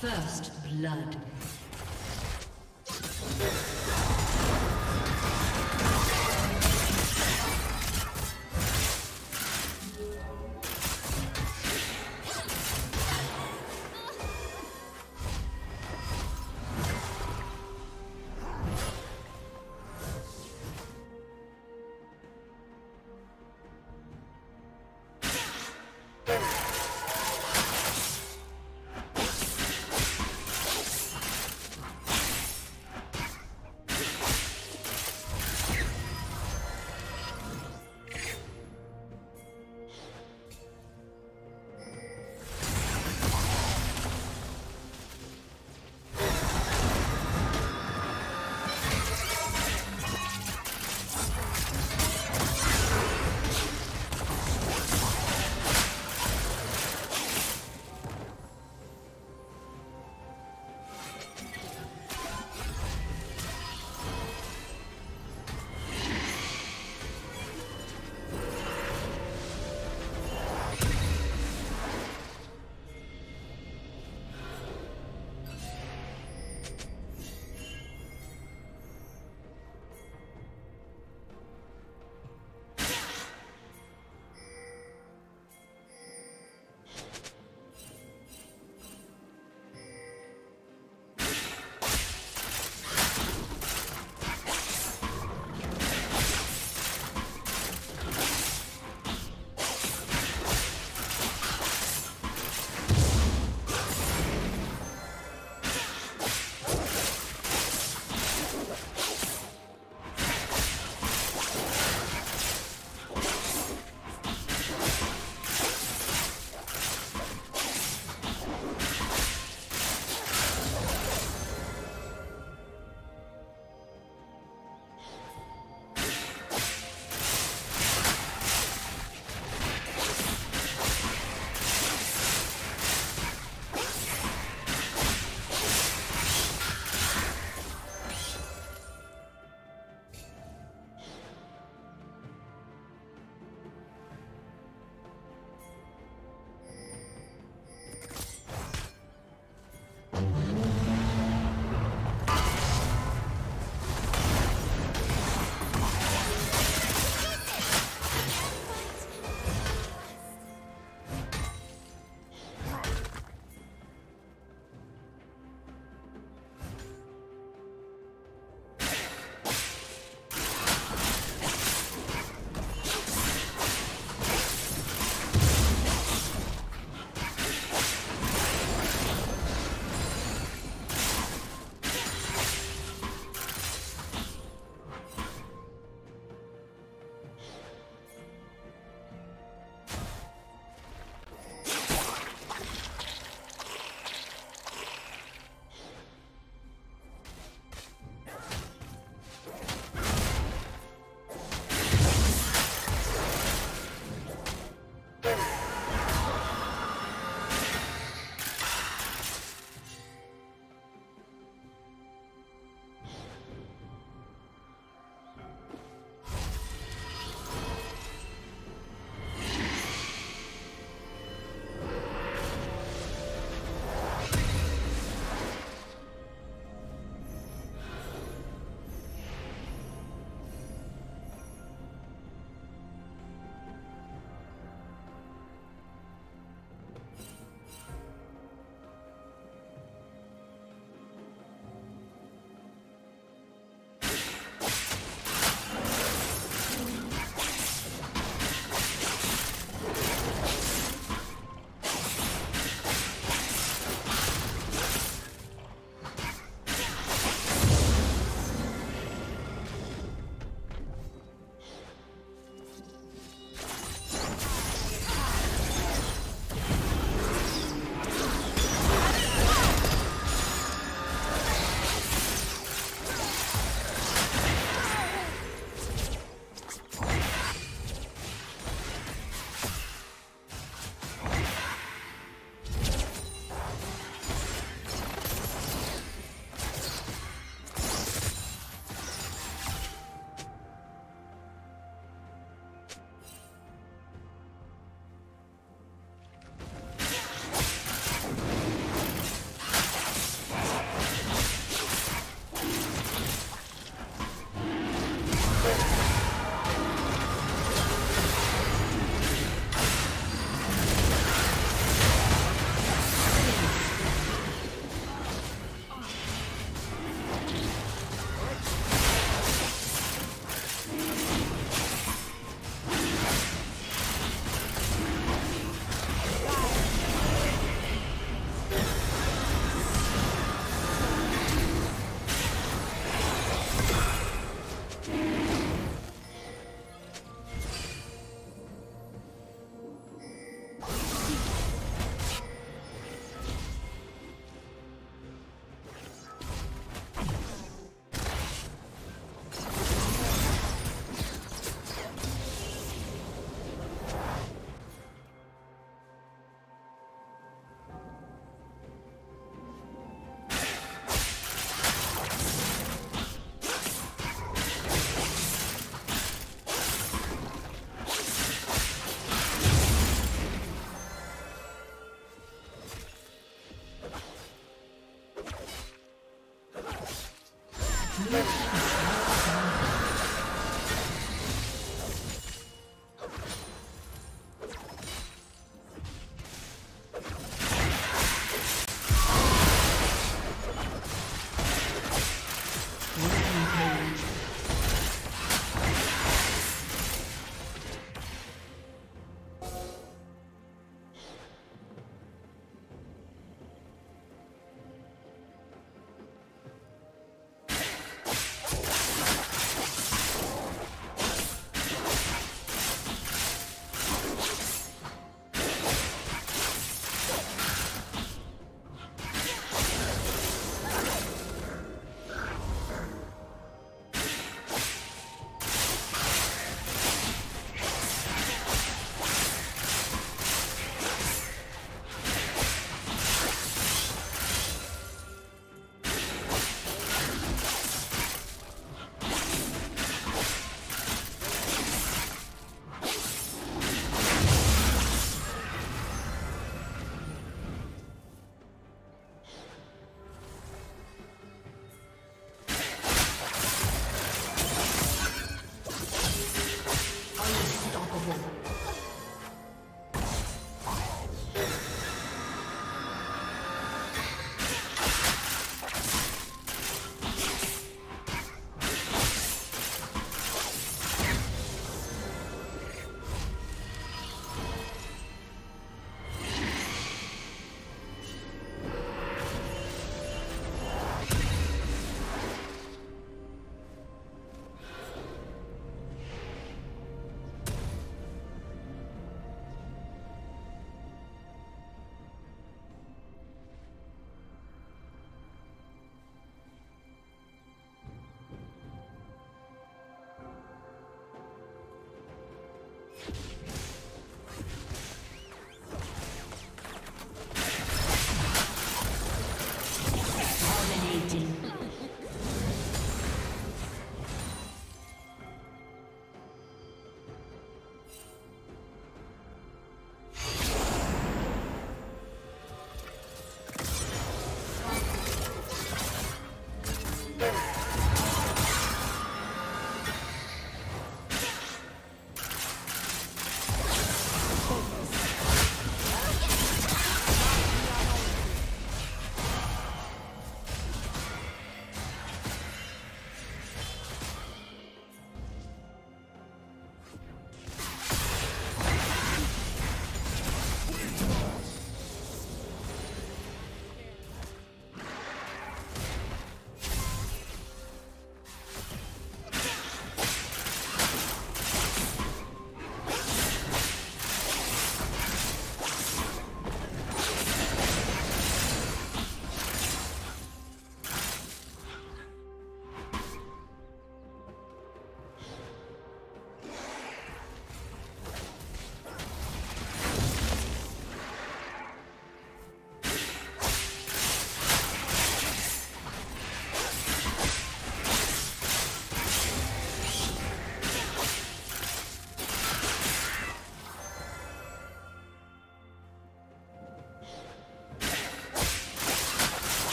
First blood.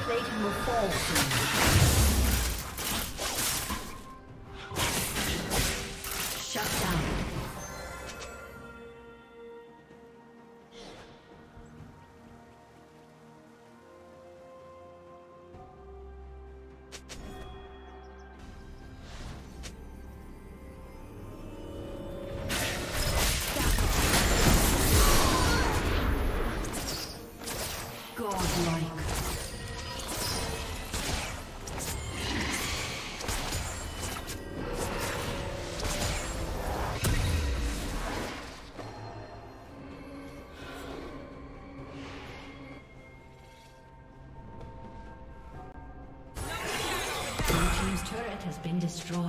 plating will fall soon. Shut down. Has been destroyed.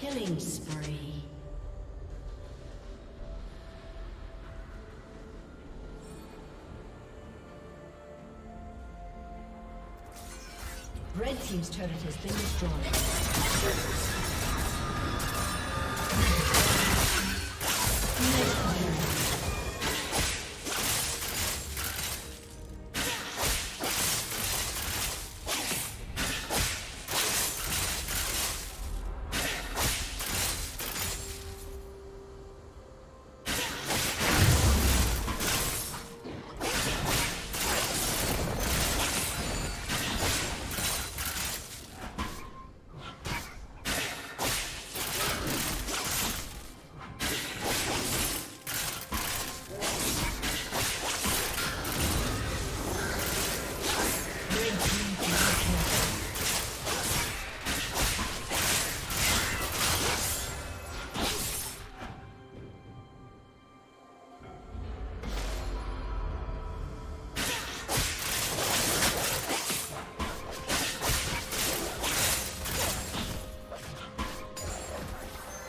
Killing spree. Red team's turret has been destroyed.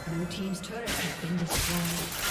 Blue team's turret has been destroyed.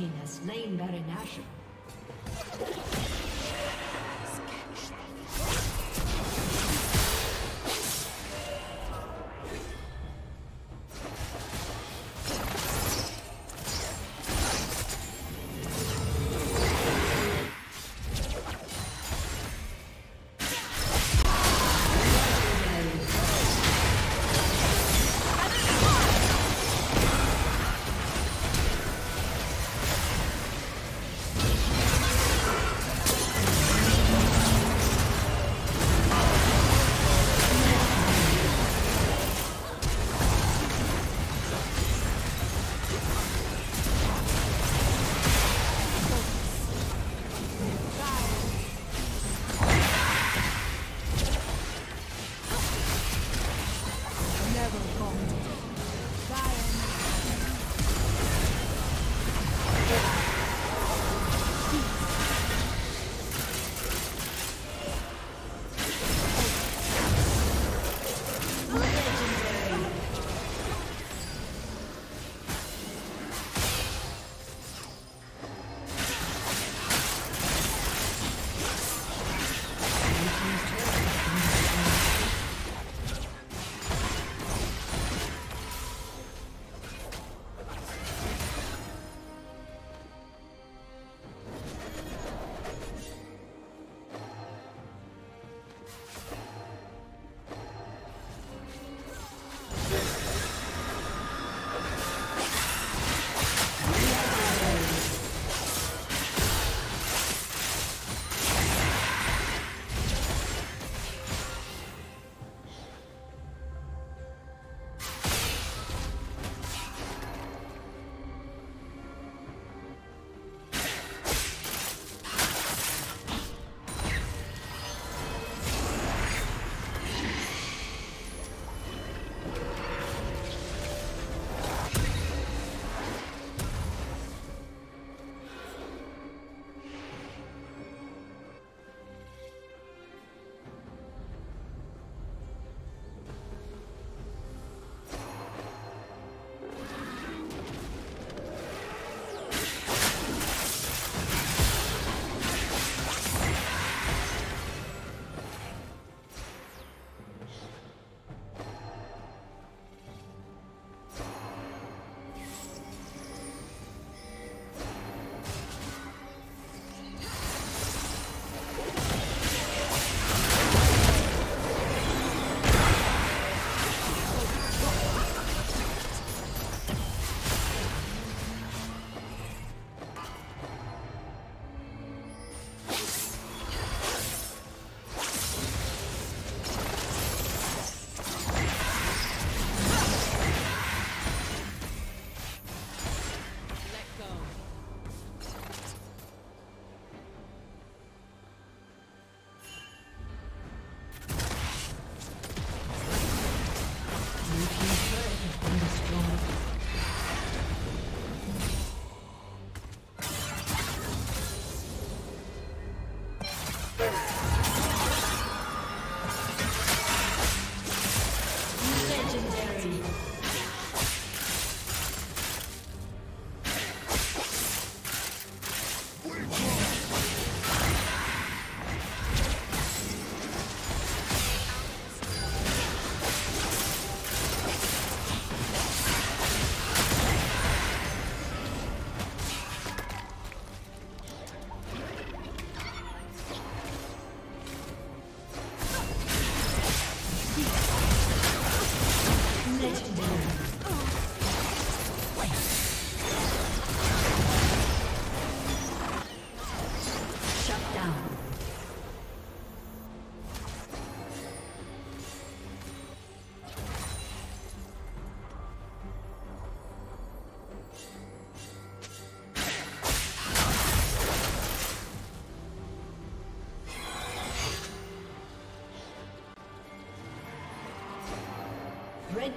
team has slain Baron Asher. Red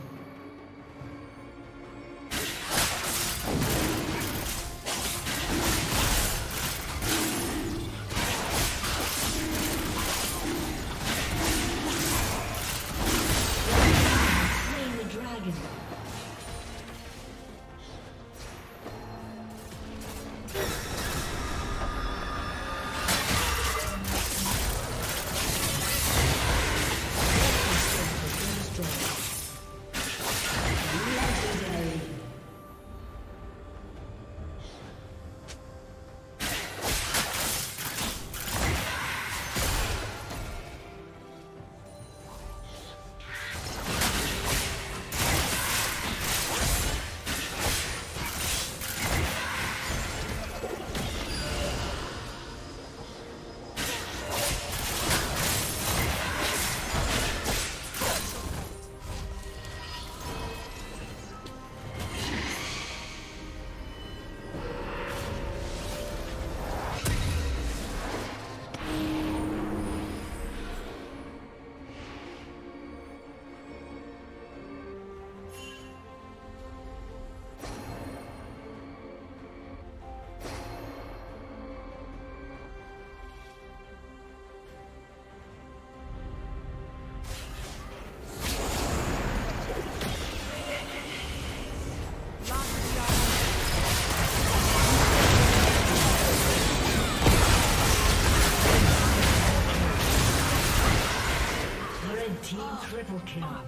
Red team has slain the dragon. Club.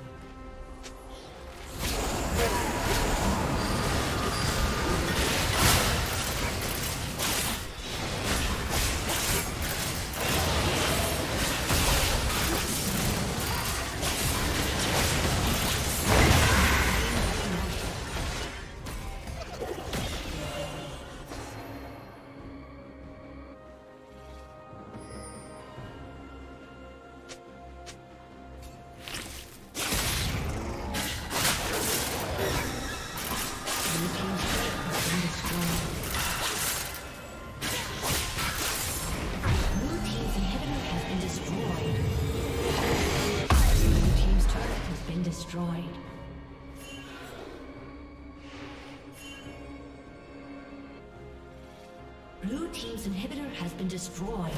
Blue team's inhibitor has been destroyed.